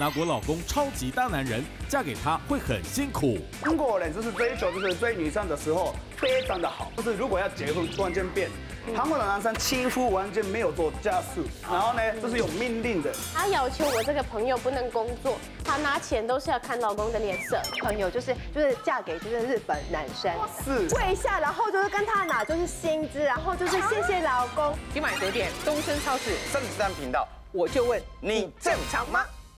拿我老公超级大男人，嫁给他会很辛苦。中国人就是追求就是追女生的时候非常的好，就是如果要结婚突然间变。 韩国的男生几乎完全没有做家事，然后呢，就是有命令的。他要求我这个朋友不能工作，他拿钱都是要看老公的脸色。朋友就是嫁给就是日本男生，是跪下，然后就是跟他拿就是薪资，然后就是谢谢老公。今晚9点，东森超市，甄子丹频道，我就问你正常吗？